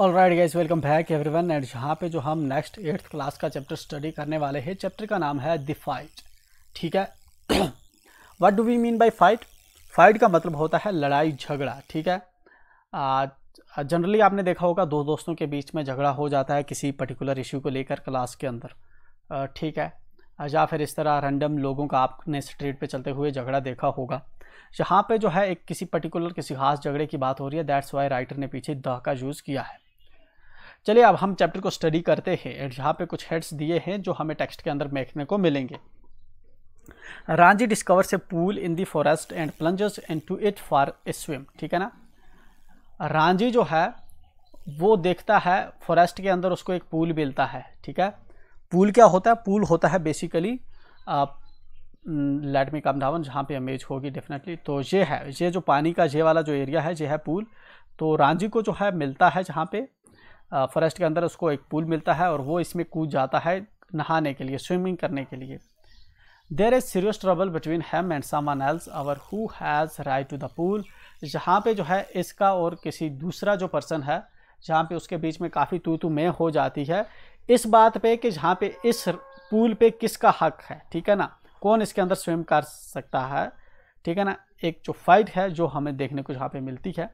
Alright guys, welcome back everyone. And यहाँ पे जो हम नेक्स्ट 8th क्लास का चैप्टर स्टडी करने वाले हैं, चैप्टर का नाम है द फाइट। ठीक है, what do we mean by fight? Fight का मतलब होता है लड़ाई झगड़ा। ठीक है, जनरली आपने देखा होगा दो दोस्तों के बीच में झगड़ा हो जाता है किसी पर्टिकुलर इशू को लेकर क्लास के अंदर। ठीक है, या फिर इस तरह रैंडम लोगों का आपने स्ट्रीट पे चलते हुए झगड़ा देखा होगा। यहाँ पे जो है एक किसी पर्टिकुलर किसी खास झगड़े की बात हो रही है, दैट्स वाई राइटर ने पीछे द का यूज़ किया है। चलिए अब हम चैप्टर को स्टडी करते हैं। एंड यहाँ पे कुछ हेड्स दिए हैं जो हमें टेक्स्ट के अंदर देखने को मिलेंगे। Ranji discovers a pool in the forest and plunges into it for a swim. ठीक है ना, रांझी जो है वो देखता है फॉरेस्ट के अंदर, उसको एक पूल मिलता है। ठीक है, पूल क्या होता है? पूल होता है basically, let me come down, जहाँ पे इमेज होगी डेफिनेटली। तो ये है, ये जो पानी का ये वाला जो एरिया है, ये है पूल। तो रांझी को जो है मिलता है जहाँ पे फॉरेस्ट के अंदर, उसको एक पूल मिलता है और वो इसमें कूद जाता है नहाने के लिए, स्विमिंग करने के लिए। There is serious trouble between him and someone else our who has right to the pool. जहाँ पे जो है इसका और किसी दूसरा जो पर्सन है, जहाँ पे उसके बीच में काफ़ी तू तू मैं हो जाती है इस बात पे कि जहाँ पे इस पूल पे किसका हक है। ठीक है ना, कौन इसके अंदर स्विम कर सकता है। ठीक है ना, एक जो फाइट है जो हमें देखने को यहाँ पे मिलती है।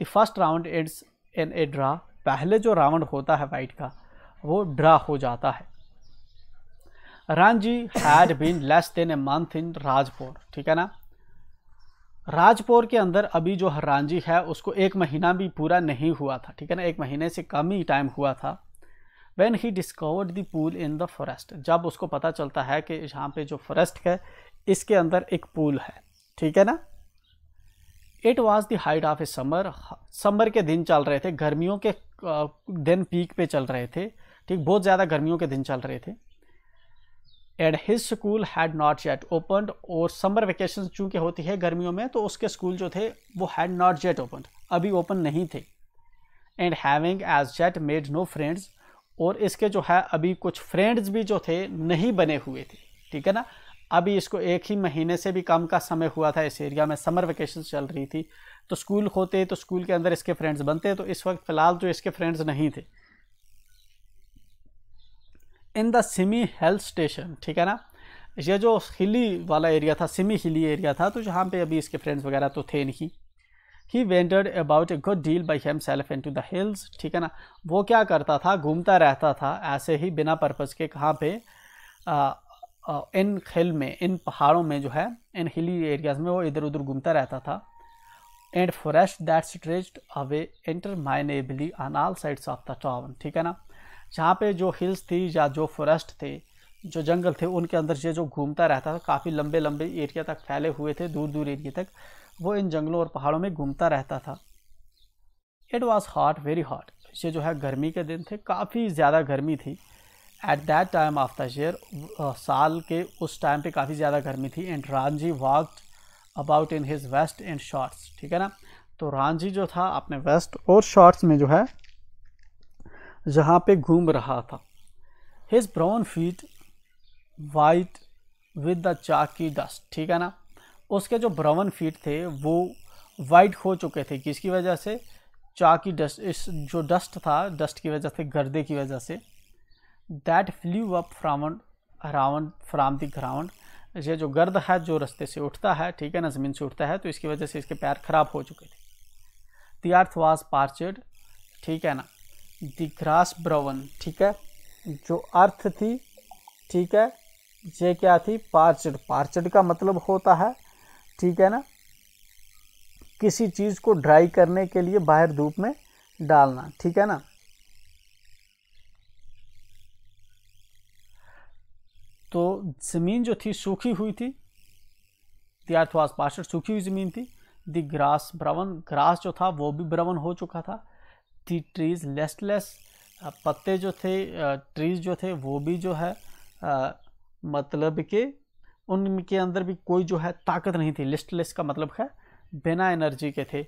The first round ends in a draw. पहले जो राउंड होता है फाइट का वो ड्रा हो जाता है। Ranji had been less than a month in Rajpur. ठीक है ना, राजपुर के अंदर अभी जो रांझी है उसको एक महीना भी पूरा नहीं हुआ था। ठीक है ना, एक महीने से कम ही टाइम हुआ था। When he discovered the pool in the forest, जब उसको पता चलता है कि यहाँ पे जो फॉरेस्ट है इसके अंदर एक पूल है। ठीक है ना, It was the height of a summer, summer के दिन चल रहे थे, गर्मियों के दिन पीक पे चल रहे थे। ठीक, बहुत ज़्यादा गर्मियों के दिन चल रहे थे। And his school had not yet opened, और समर वेकेशन चूँकि होती है गर्मियों में, तो उसके स्कूल जो थे वो हैड नॉट येट ओपनड, अभी ओपन नहीं थे। And having as yet made no friends, और इसके जो है अभी कुछ फ्रेंड्स भी जो थे नहीं बने हुए थे। ठीक है ना, अभी इसको एक ही महीने से भी कम का समय हुआ था, इस एरिया में समर वेकेशन चल रही थी। तो स्कूल होते तो स्कूल के अंदर इसके फ्रेंड्स बनते, तो इस वक्त फ़िलहाल तो इसके फ्रेंड्स नहीं थे। इन द सिमी हिल स्टेशन, ठीक है ना, ये जो हिली वाला एरिया था, सिमी हिली एरिया था, तो यहाँ पे अभी इसके फ्रेंड्स वगैरह तो थे नहीं। He wandered about a good deal by himself into the hills. ठीक है ना, वो क्या करता था, घूमता रहता था ऐसे ही बिना पर्पज़ के, कहाँ पे इन हिल में, इन पहाड़ों में जो है, इन हिली एरियाज में वो इधर उधर घूमता रहता था। And forest that stretched away interminably on all sides of the town. ठीक है ना, जहाँ पे जो हिल्स थी या जो फॉरेस्ट थे, जो जंगल थे, उनके अंदर ये जो घूमता रहता था, काफ़ी लंबे लंबे एरिया तक फैले हुए थे, दूर दूर एरिया तक वो इन जंगलों और पहाड़ों में घूमता रहता था। It was hot, very hot, ये जो है गर्मी के दिन थे, काफ़ी ज़्यादा गर्मी थी। At that time of the year, साल के उस टाइम पे काफ़ी ज़्यादा गर्मी थी। And Ranji walked about in his vest and shorts. ठीक है ना, तो रांझी जो था अपने वेस्ट और शॉर्ट्स में जो है जहाँ पे घूम रहा था। His brown feet white with the chalky dust. ठीक है ना, उसके जो ब्राउन फीट थे वो वाइट हो चुके थे, किसकी वजह से? चाकी डस्ट, इस जो डस्ट था, डस्ट की वजह से, गर्दे की वजह से। That flew up from around from the ground, ये जो गर्द है जो रस्ते से उठता है, ठीक है ना, ज़मीन से उठता है, तो इसकी वजह से इसके पैर ख़राब हो चुके थे। द अर्थ वाज पार्चड, ठीक है ना, द ग्रास ब्राउन, ठीक है, जो अर्थ थी, ठीक है, ये क्या थी? पार्चड। पार्चड का मतलब होता है, ठीक है ना, किसी चीज़ को ड्राई करने के लिए बाहर धूप में डालना। ठीक है ना, तो ज़मीन जो थी सूखी हुई थी, द अर्थ वाज पार्चड, सूखी हुई ज़मीन थी। द ग्रास ब्राउन, ग्रास जो था वो भी ब्राउन हो चुका था। द ट्रीज लिस्टलेस, पत्ते जो थे, ट्रीज जो थे वो भी जो है मतलब के उनके अंदर भी कोई जो है ताकत नहीं थी। लिस्टलेस का मतलब है बिना एनर्जी के थे।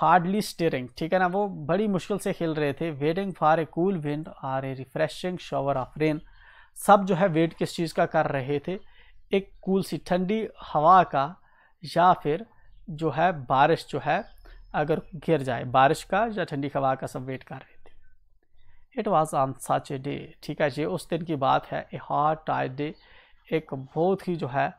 हार्डली स्टीयरिंग, ठीक है ना, वो बड़ी मुश्किल से हिल रहे थे। Waiting for a cool wind और a refreshing shower of rain, सब जो है वेट किस चीज़ का कर रहे थे? एक कूल सी ठंडी हवा का, या फिर जो है बारिश जो है अगर घिर जाए बारिश का या ठंडी हवा का सब वेट कर रहे थे। It was on such a day, ठीक है जी उस दिन की बात है, ए हॉट टाइड डे, एक बहुत ही जो है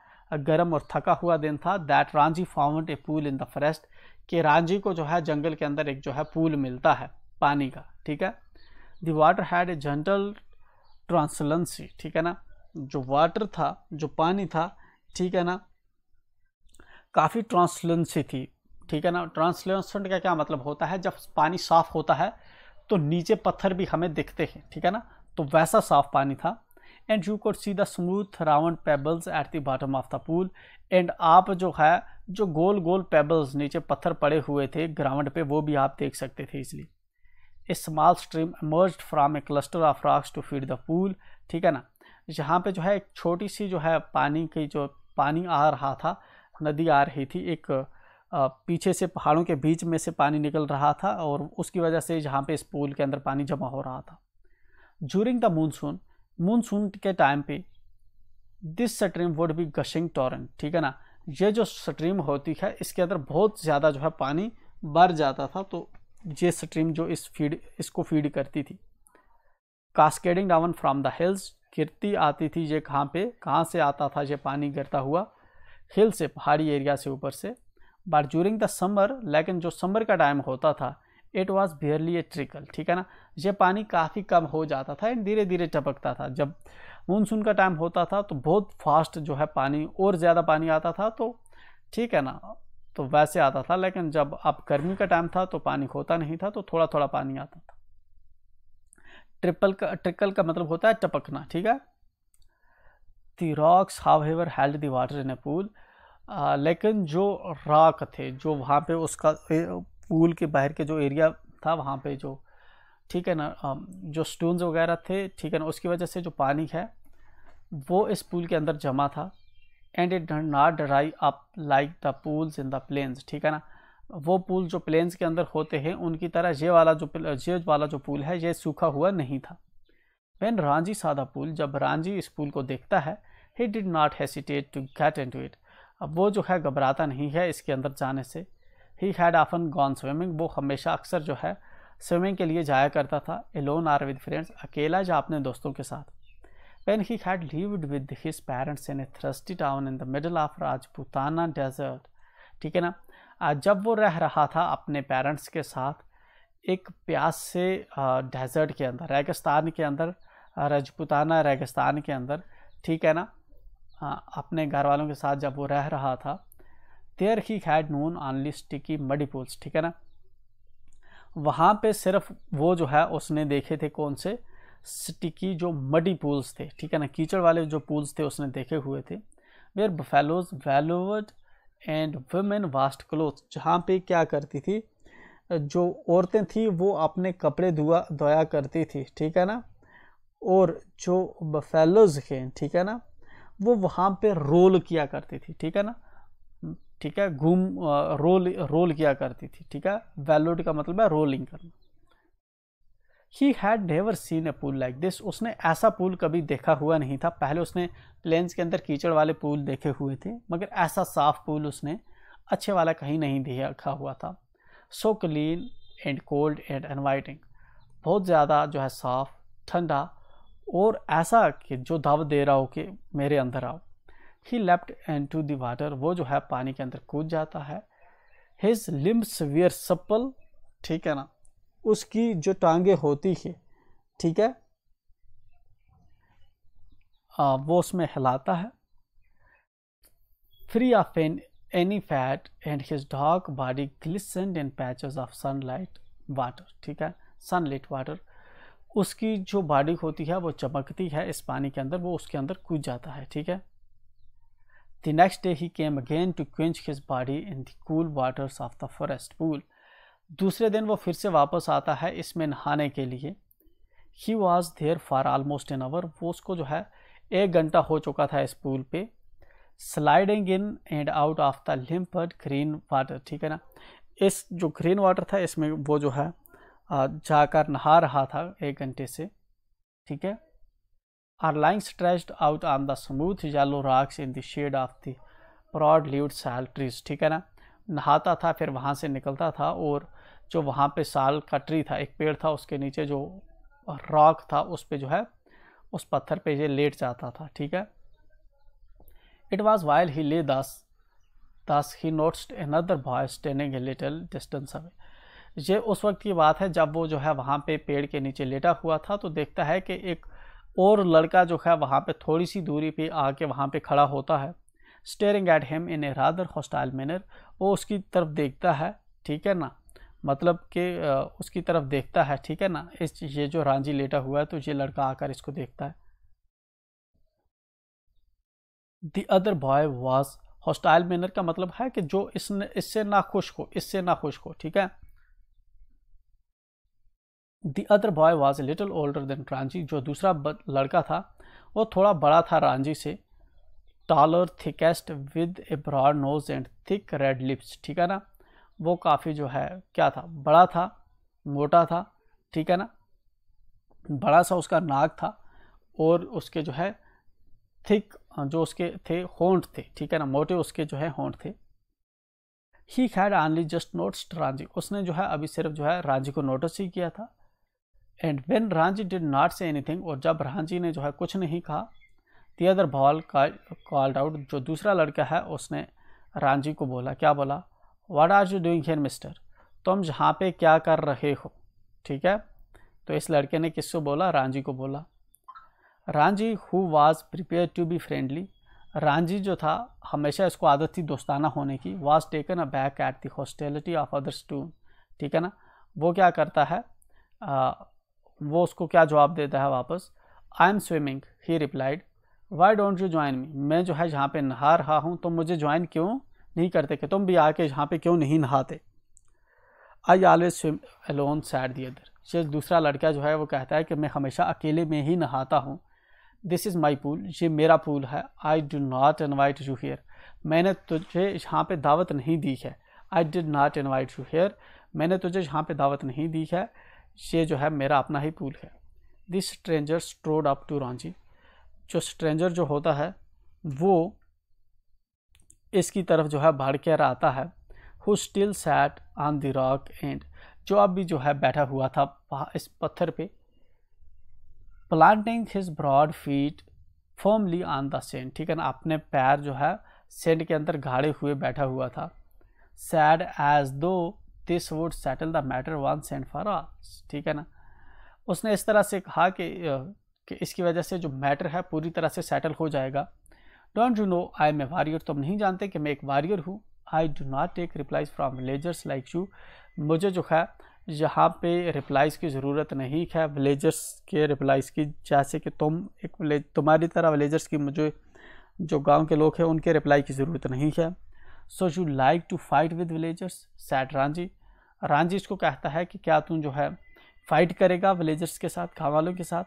गर्म और थका हुआ दिन था। That Ranji found a pool in the forest, कि रांझी को जो है जंगल के अंदर एक जो है पूल मिलता है पानी का, ठीक है। The water had a gentle translucency, ठीक है ना, जो वाटर था जो पानी था, ठीक है ना, काफ़ी ट्रांसलेंसी थी, ठीक है ना। ट्रांसलेंसेंट का क्या मतलब होता है, जब पानी साफ़ होता है तो नीचे पत्थर भी हमें दिखते हैं, ठीक है ना, तो वैसा साफ पानी था। And you could see the smooth round pebbles at the bottom of the pool, and आप जो है जो गोल गोल पेबल्स नीचे पत्थर पड़े हुए थे ग्राउंड पे वो भी आप देख सकते थे इसलिए। A small stream emerged from a cluster of rocks to feed the pool, ठीक है ना, यहाँ पे जो है एक छोटी सी जो है पानी की जो पानी आ रहा था, नदी आ रही थी, एक पीछे से पहाड़ों के बीच में से पानी निकल रहा था और उसकी वजह से जहाँ पे इस पूल के अंदर पानी जमा हो रहा था। ज्यूरिंग द मानसून, मानसून के टाइम पे this stream would be gushing torrent, ठीक है ना, ये जो स्ट्रीम होती है इसके अंदर बहुत ज़्यादा जो है पानी भर जाता था, तो ये स्ट्रीम जो इसको फीड करती थी। Cascading down from the hills, गिरती आती थी ये कहाँ पे, कहाँ से आता था ये पानी गिरता हुआ, हिल से पहाड़ी एरिया से ऊपर से। बट ज्यूरिंग द समर, लेकिन जो समर का टाइम होता था, it was barely a trickle, ठीक है ना, ये पानी काफ़ी कम हो जाता था एंड धीरे धीरे टपकता था। जब मानसून का टाइम होता था तो बहुत फास्ट जो है पानी और ज़्यादा पानी आता था, तो ठीक है ना, तो वैसे आता था। लेकिन जब अब गर्मी का टाइम था तो पानी होता नहीं था, तो थोड़ा थोड़ा पानी आता था। ट्रिकल का मतलब होता है टपकना, ठीक है। The rocks however held the water in a pool, लेकिन जो रॉक थे जो वहाँ पे उसका पूल के बाहर के जो एरिया था वहाँ पे जो, ठीक है ना, जो स्टोन्स वगैरह थे, ठीक है ना, उसकी वजह से जो पानी है वो इस पूल के अंदर जमा था। And it did not dry up like the pools in the plains, ठीक है ना, वो पूल जो प्लेन्स के अंदर होते हैं उनकी तरह ये वाला जो पूल है ये सूखा हुआ नहीं था। वैन रांझी सादा पूल, जब रांझी इस पूल को देखता है, he did not hesitate to get into it, अब वो जो है घबराता नहीं है इसके अंदर जाने से। He had often gone swimming, वो हमेशा अक्सर जो है स्विमिंग के लिए जाया करता था। एलोन आर विद फ्रेंड्स, अकेला या अपने दोस्तों के साथ। When he had lived with his parents in a thirsty town in the middle of Rajputana desert, ठीक है ना, जब वो रह रहा था अपने पेरेंट्स के साथ एक प्यास से डेजर्ट के अंदर, रेगिस्तान के अंदर, राजपूताना रेगिस्तान के अंदर, ठीक है ना, अपने घर वालों के साथ जब वो रह रहा था। there he had known only sticky muddy pools, ठीक है ना, वहाँ पे सिर्फ वो जो है उसने देखे थे कौन से स्टिकी जो मडी पूल्स थे, ठीक है ना, कीचड़ वाले जो पूल्स थे उसने देखे हुए थे। Where buffaloes wallowed and women washed cloth, जहाँ पे क्या करती थी जो औरतें थी वो अपने कपड़े धोया करती थी, ठीक है ना, और जो बफेलोज हैं, ठीक है ना, वो वहाँ पे रोल किया करती थी, ठीक है ना, ठीक है, घूम रोल किया करती थी, ठीक है। वेलोड का मतलब है रोलिंग करना। He had never seen a pool like this, उसने ऐसा पूल कभी देखा हुआ नहीं था। पहले उसने प्लेन्स के अंदर कीचड़ वाले पूल देखे हुए थे, मगर ऐसा साफ पूल उसने अच्छे वाला कहीं नहीं देखा हुआ था। So clean and cold and inviting, बहुत ज़्यादा जो है साफ, ठंडा और ऐसा कि जो दावत दे रहा हो कि मेरे अंदर आओ। He leapt into the water, वो जो है पानी के अंदर कूद जाता है। हिज लिम्ब्स वेयर सप्पल, ठीक है ना, उसकी जो टांगे होती है, ठीक है, वो उसमें हिलाता है। Free of any fat and his dark body glistened in patches of sunlight water, ठीक है, सनलाइट वाटर, उसकी जो बॉडी होती है वो चमकती है इस पानी के अंदर, वो उसके अंदर कूद जाता है, ठीक है। The next day he came again to quench his body in the cool waters of the forest pool, दूसरे दिन वो फिर से वापस आता है इसमें नहाने के लिए। He was there for almost an hour, वो उसको जो है 1 घंटा हो चुका था इस पूल पे। Sliding in and out of the limpid green water, ठीक है ना, इस जो ग्रीन वाटर था इसमें वो जो है जाकर नहा रहा था 1 घंटे से, ठीक है। Or lying stretched out on the smooth yellow rocks in the shade of the broad leaved sal trees, ठीक है ना, नहाता था, फिर वहाँ से निकलता था और जो वहाँ पे साल का ट्री था, एक पेड़ था, उसके नीचे जो रॉक था उस पे जो है उस पत्थर पे ये लेट जाता था। ठीक है। It was while he lay thus he notes another boy standing a little distance away. ये उस वक्त की बात है जब वो जो है वहाँ पे पेड़ के नीचे लेटा हुआ था, तो देखता है कि एक और लड़का जो है वहाँ पे थोड़ी सी दूरी पे आके वहाँ पे खड़ा होता है। Staring at him in a rather hostile manner. वो उसकी तरफ देखता है, ठीक है ना, मतलब कि उसकी तरफ देखता है, ठीक है ना। इस ये जो रांझी लेटा हुआ है तो ये लड़का आकर इसको देखता है। The other boy was hostile manner का मतलब है कि जो इससे नाखुश हो, ठीक है। The other boy was a little older than Ranjhi. जो दूसरा लड़का था वो थोड़ा बड़ा था रांझी से। taller, thickest, with a broad nose and thick red lips। ठीक है ना, वो काफ़ी जो है क्या था, बड़ा था, मोटा था, ठीक है ना। बड़ा सा उसका नाक था और उसके जो है थिक जो उसके थे होंठ थे, ठीक है ना, मोटे उसके जो है होंठ थे। He had only just noticed Ranjhi. उसने जो है अभी सिर्फ जो है रांझी को नोटिस ही किया था। And when Ranji did not say anything, और जब रांझी ने जो है कुछ नहीं कहा, the other boy called out, जो दूसरा लड़का है उसने रांझी को बोला, क्या बोला, what are you doing here mister, तुम यहाँ पे क्या कर रहे हो। ठीक है, तो इस लड़के ने किसको बोला, रांझी को बोला। Ranji who was prepare to be friendly, Ranji जो था हमेशा इसको आदत थी दोस्ताना होने की, was taken aback at the hostility of others too. ठीक है ना, वो क्या करता है, वो उसको क्या जवाब देता है वापस, I am swimming he replied, why don't you join me, मैं जो है यहाँ पे नहा रहा हूँ, तुम मुझे ज्वाइन क्यों नहीं करते, कि तुम भी आके यहाँ पे क्यों नहीं नहाते। I always swim alone said the other. ये दूसरा लड़का जो है वो कहता है कि मैं हमेशा अकेले में ही नहाता हूँ। दिस इज़ माई पूल, ये मेरा पूल है। I do not invite you here, मैंने तुझे यहाँ पे दावत नहीं दी है। I did not invite you here, मैंने तुझे यहाँ पे दावत नहीं दी है, ये जो है मेरा अपना ही पूल है। This stranger strode up to Ranjhi. जो स्ट्रेंजर जो होता है वो इसकी तरफ जो है भाड़ के आता है। Who still sat on the rock and, जो अब भी जो है बैठा हुआ था इस पत्थर पे। Planting his broad feet firmly on the sand, ठीक है ना, अपने पैर जो है सेंड के अंदर गाड़े हुए बैठा हुआ था। Said as though this would settle the matter once and for all, ठीक है ना, उसने इस तरह से कहा कि इसकी वजह से जो मैटर है पूरी तरह से सेटल हो जाएगा। Don't you know I am a warrior, तुम नहीं जानते कि मैं एक वारियर हूँ। I do not take replies from villagers like you, मुझे जो है यहाँ पे रिप्लाइज़ की ज़रूरत नहीं है, विलेजर्स के रिप्लाइज़ की, जैसे कि तुम एक विलेज, तुम्हारी तरह विलेजर्स की मुझे जो गाँव के लोग हैं उनके रिप्लाई की ज़रूरत नहीं है। So you like to fight with villagers said Ranjhi. Ranjhi इसको कहता है कि क्या तुम जो है फाइट करेगा विलेजर्स के साथ, गाँव वालों के साथ।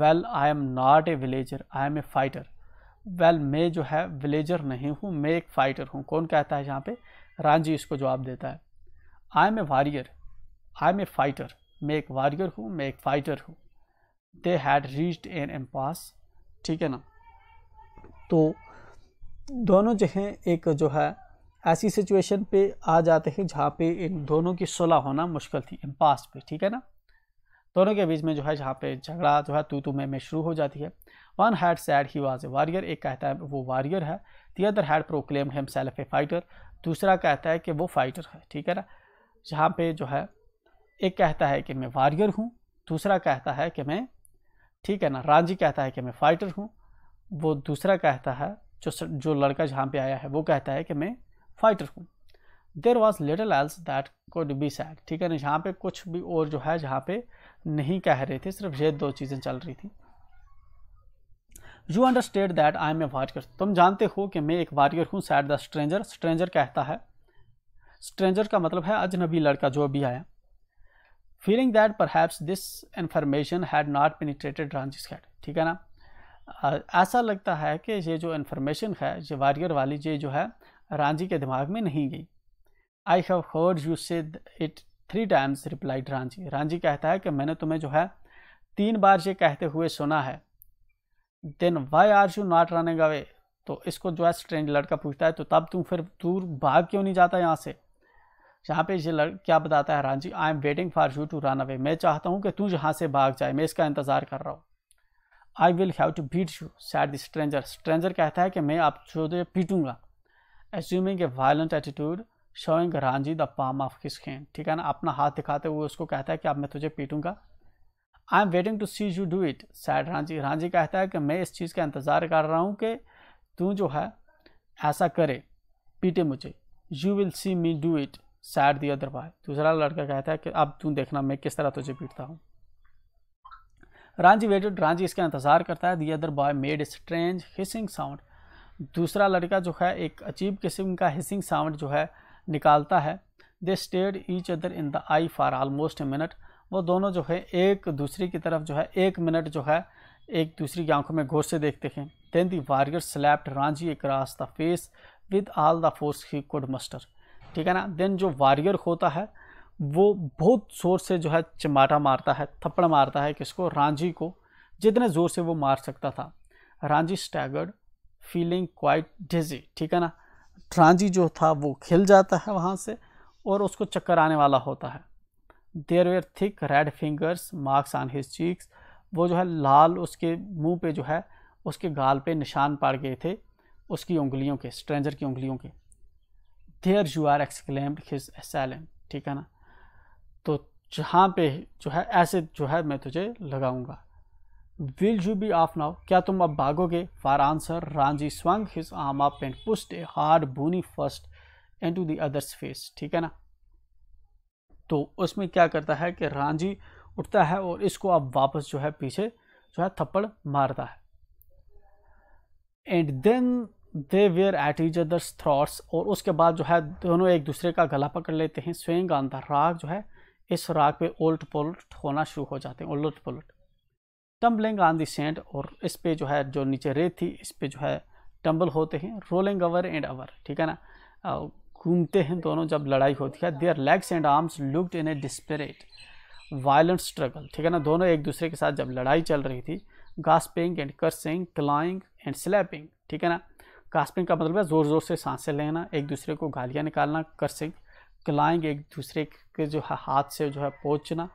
Well I am not a villager I am a fighter, well मैं जो है विलेजर नहीं हूँ, मैं एक फ़ाइटर हूँ। कौन कहता है यहाँ पे, रांझी इसको जवाब देता है, I am a warrior I am a fighter, मैं एक वारियर हूँ, मैं एक फ़ाइटर हूँ। They had reached an impasse, ठीक है ना, तो दोनों जो हैं एक जो है ऐसी सिचुएशन पे आ जाते हैं जहाँ पे इन दोनों की सुलह होना मुश्किल थी, इम्पास पे, ठीक है ना, दोनों के बीच में जो है जहाँ पे झगड़ा जो है तू तू मैं शुरू हो जाती है। One had said he was a warrior, एक कहता है वो वारियर है। The other had proclaimed himself a fighter, दूसरा कहता है कि वो फाइटर है, ठीक है ना। जहाँ पे जो है एक कहता है कि मैं वारियर हूँ, दूसरा कहता है कि मैं, ठीक है ना, रांझी कहता है कि मैं फ़ाइटर हूँ, वो दूसरा कहता है जो लड़का जहाँ पे आया है वो कहता है कि मैं फाइटर हूँ। There was little else that could be said, ठीक है ना, यहाँ पे कुछ भी और जो है जहाँ पे नहीं कह रहे थे, सिर्फ ये दो चीज़ें चल रही थी। You understand that I am a warrior, तुम जानते हो कि मैं एक वारियर हूँ। सैड द स्ट्रेंजर, स्ट्रेंजर कहता है, स्ट्रेंजर का मतलब है अजनबी लड़का जो अभी आया। Feeling that perhaps this information had not penetrated Ranji's head, ठीक है ना, ऐसा लगता है कि ये जो इन्फॉर्मेशन है ये वारियर वाली ये जो है रांझी के दिमाग में नहीं गई। I have heard you say it 3 times replied Ranjhi, Ranjhi कहता है कि मैंने तुम्हें जो है 3 बार ये कहते हुए सुना है। Then why are you not running away, तो इसको जो है स्ट्रेंज लड़का पूछता है तो तब तू फिर दूर भाग क्यों नहीं जाता यहाँ से। यहाँ पे ये लड़का क्या बताता है, Ranjhi I am waiting for you to run away, मैं चाहता हूँ कि तू यहाँ से भाग जाए, मैं इसका इंतज़ार कर रहा हूँ। I will have to beat you said the stranger, stranger कहता है कि मैं आप जो पीटूँगा। Assuming a violent attitude showing Ranjhi the palm of his hand, ठीक है ना, अपना हाथ दिखाते हुए उसको कहता है कि अब मैं तुझे पीटूँगा। I am waiting to see you do it said Ranjhi, Ranjhi कहता है कि मैं इस चीज़ का इंतज़ार कर रहा हूँ कि तू जो है ऐसा करे, पीटे मुझे। You will see me do it said the other boy, दूसरा लड़का कहता है कि अब तू देखना मैं किस तरह तुझे पीटता हूँ। रांझी वेटेड, रांझी इसका इंतज़ार करता है। The other boy made strange hissing sound, दूसरा लड़का जो है एक अजीब किस्म का हिसिंग साउंड जो है निकालता है। They stared each other in the eye for almost a minute, वो दोनों जो है एक दूसरे की तरफ जो है 1 मिनट जो है एक दूसरी की आंखों में गौर से देखते हैं। Then the warrior slapped Ranjhi across the face with all the force he could muster, ठीक है ना। देन जो वारियर होता है वो बहुत ज़ोर से जो है चमाटा मारता है, थप्पड़ मारता है किसको, रांझी को, जितने ज़ोर से वो मार सकता था। Ranjhi staggered feeling quite dizzy, ठीक है ना, रांझी जो था वो खिल जाता है वहाँ से और उसको चक्कर आने वाला होता है। There were thick red fingers marks on his cheeks, वो जो है लाल उसके मुंह पे जो है उसके गाल पे निशान पड़ गए थे उसकी उंगलियों के, स्ट्रेंजर की उंगलियों के। There you are exclaimed his assailant, ठीक है ना, तो जहाँ पे जो है ऐसे जो है मैं तुझे लगाऊंगा। Will you be off now, क्या तुम अब भागोगे। For answer Ranjhi swung his arm up and pushed a hard bony fist into the other's face, ठीक है ना। तो उसमें क्या करता है कि रांझी उठता है और इसको अब वापस जो है पीछे जो है थप्पड़ मारता है। And then they were at each other's throats, और उसके बाद जो है दोनों एक दूसरे का गला पकड़ लेते हैं। स्विंग ऑन द राग, जो है इस राग पे उलट पुलट होना शुरू हो जाते हैं, उलट पुलट। टम्बलिंग ऑन द सैंड, और इस पे जो है जो नीचे रेत थी इस पे जो है टम्बल होते हैं। रोलिंग ओवर एंड ओवर, ठीक है ना, घूमते हैं दोनों जब लड़ाई होती है। Their legs and arms locked in a desperate violent struggle, ठीक है ना, दोनों एक दूसरे के साथ जब लड़ाई चल रही थी। Gasping and cursing, clawing and slapping, ठीक है ना। गास्पिंग का मतलब है ज़ोर ज़ोर से सांसें लेना, एक दूसरे को गालियाँ निकालना। कर्सिंग, क्लाइंग, एक दूसरे के जो है हाथ से जो है पोंछना।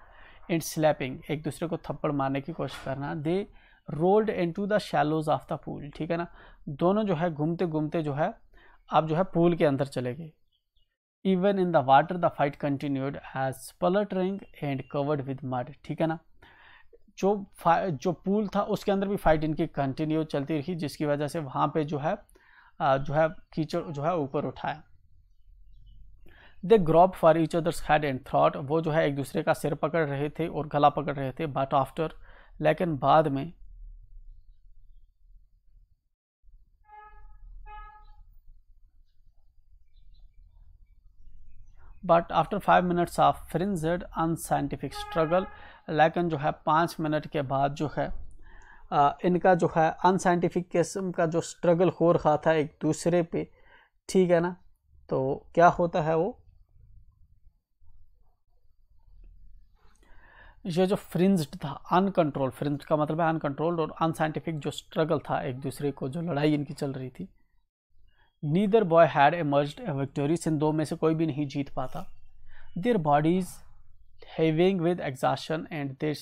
एंड स्लैपिंग, एक दूसरे को थप्पड़ मारने की कोशिश करना। They rolled into the shallows of the pool, ठीक है ना, दोनों जो है घूमते घूमते जो है आप जो है पूल के अंदर चले गए। Even in the water the fight continued as spluttering and covered with mud, ठीक है ना, जो पूल था उसके अंदर भी फाइट इनकी कंटिन्यू चलती रही, जिसकी वजह से वहाँ पे जो है कीचड़ जो है ऊपर उठाया। They grab for each other's head and throat, वो जो है एक दूसरे का सिर पकड़ रहे थे और गला पकड़ रहे थे। बट आफ्टर, लेकिन बाद में, but after 5 minutes of fringed unscientific struggle, लेकिन जो है 5 मिनट के बाद जो है इनका जो है अनसाइंटिफिक किस्म का जो स्ट्रगल हो रहा था एक दूसरे पे, ठीक है ना, तो क्या होता है वो, ये जो फ्रिंज्ड था अनकंट्रोल, फ्रिंज्ड का मतलब है अनकंट्रोल्ड, और अनसाइंटिफिक जो स्ट्रगल था एक दूसरे को, जो लड़ाई इनकी चल रही थी। Neither boy had emerged a victorious, इन दो में से कोई भी नहीं जीत पाता। Their bodies heaving with exhaustion and they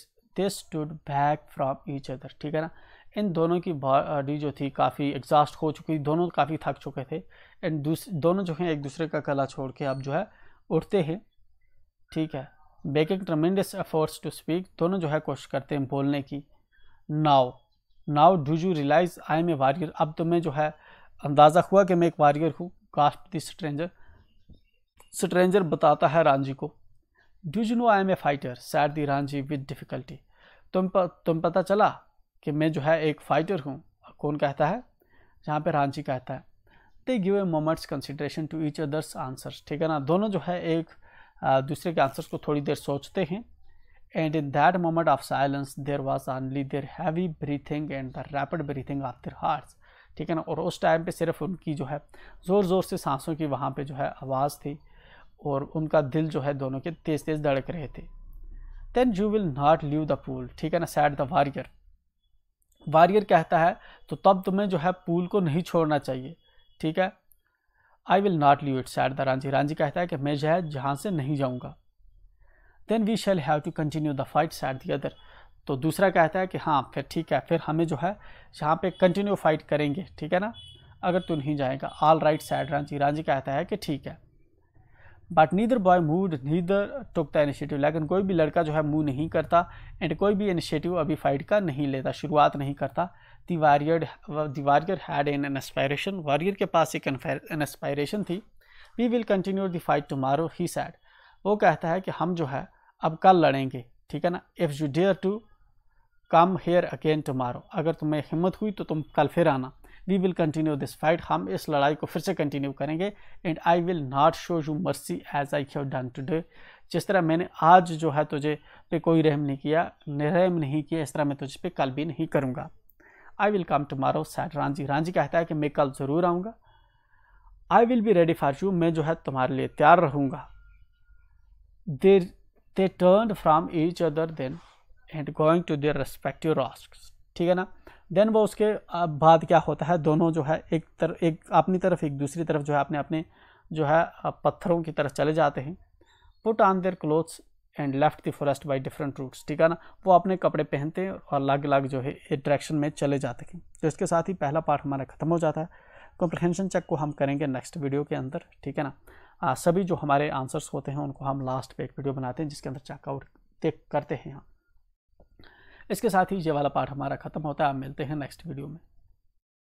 stood back from each other, ठीक है ना, इन दोनों की बॉडी जो थी काफ़ी एग्जॉस्ट हो चुकी, दोनों काफ़ी थक चुके थे। एंड दोनों जो हैं एक दूसरे का गला छोड़ के अब जो है उठते हैं, ठीक है। Making tremendous efforts to speak, दोनों जो है कोशिश करते हैं बोलने की। Now do you realise I am a warrior, अब तुम्हें जो है अंदाज़ा हुआ कि मैं एक वारियर हूँ। कास्ट द स्ट्रेंजर, स्ट्रेंजर बताता है रांझी को। Do you know I am a fighter said the Ranjhi with difficulty, तुम पता चला कि मैं जो है एक फ़ाइटर हूँ। कौन कहता है, जहाँ पे रांझी कहता है। They give a moment's consideration to each other's answers, ठीक है ना, दोनों जो है एक दूसरे के आंसर्स को थोड़ी देर सोचते हैं। And in that moment of silence there was only their heavy breathing and the rapid breathing of their hearts, ठीक है ना, और उस टाइम पे सिर्फ उनकी जो है ज़ोर ज़ोर से सांसों की वहाँ पे जो है आवाज़ थी और उनका दिल जो है दोनों के तेज़ तेज़ धड़क रहे थे। Then you will not leave the pool, ठीक है ना, सैड द वारियर, वारियर कहता है तो तब तुम्हें जो है पूल को नहीं छोड़ना चाहिए। ठीक है, I will not leave it said the Ranjhi. Ranjhi कहता है कि मैं जो है जहाँ से नहीं जाऊँगा। Then we shall have to continue the fight said the other. तो दूसरा कहता है कि हाँ फिर ठीक है, फिर हमें जो है यहाँ पे कंटिन्यू फाइट करेंगे। ठीक है ना, अगर तू नहीं जाएगा। All right said Ranjhi. Ranjhi कहता है कि ठीक है। But neither boy moved neither took the initiative. लेकिन कोई भी लड़का जो है मूव नहीं करता, एंड कोई भी इनिशिएटिव अभी फाइट का नहीं लेता, शुरुआत नहीं करता। The warrior had an inspiration. Warrior के पास एक इंस्पायरेशन थी। We will continue the fight tomorrow he said. वो कहता है कि हम जो है अब कल लड़ेंगे। ठीक है ना। If you dare to come here again tomorrow. अगर तुम्हें हिम्मत हुई तो तुम कल फिर आना। We will continue this fight. हम इस लड़ाई को फिर से कंटिन्यू करेंगे। And I will not show you mercy as I have done today. जिस तरह मैंने आज जो है तुझे पे कोई रहम नहीं किया, इस तरह मैं तुझ पे कल भी नहीं करूँगा। I will come tomorrow said Ranjhi. Ranjhi कहता है कि मैं कल ज़रूर आऊँगा। I will be ready for you. मैं जो है तुम्हारे लिए तैयार रहूँगा। They turn from each other then and going to their respective rocks. ठीक है ना। देन वो उसके बाद क्या होता है, दोनों जो है एक अपनी तरफ एक दूसरी तरफ जो है अपने जो है पत्थरों की तरफ चले जाते हैं। Put on their clothes and left the forest by different routes. ठीक है ना। वो अपने कपड़े पहनते हैं और अलग अलग जो है डायरेक्शन में चले जाते हैं। तो इसके साथ ही पहला पार्ट हमारा ख़त्म हो जाता है। कॉम्प्रहेंशन चेक को हम करेंगे नेक्स्ट वीडियो के अंदर। ठीक है ना। सभी जो हमारे आंसर्स होते हैं उनको हम लास्ट पे एक वीडियो बनाते हैं जिसके अंदर चेकआउट करते हैं हम। इसके साथ ही ये वाला पार्ट हमारा ख़त्म होता है। आप मिलते हैं नेक्स्ट वीडियो में।